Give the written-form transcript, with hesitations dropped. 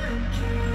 I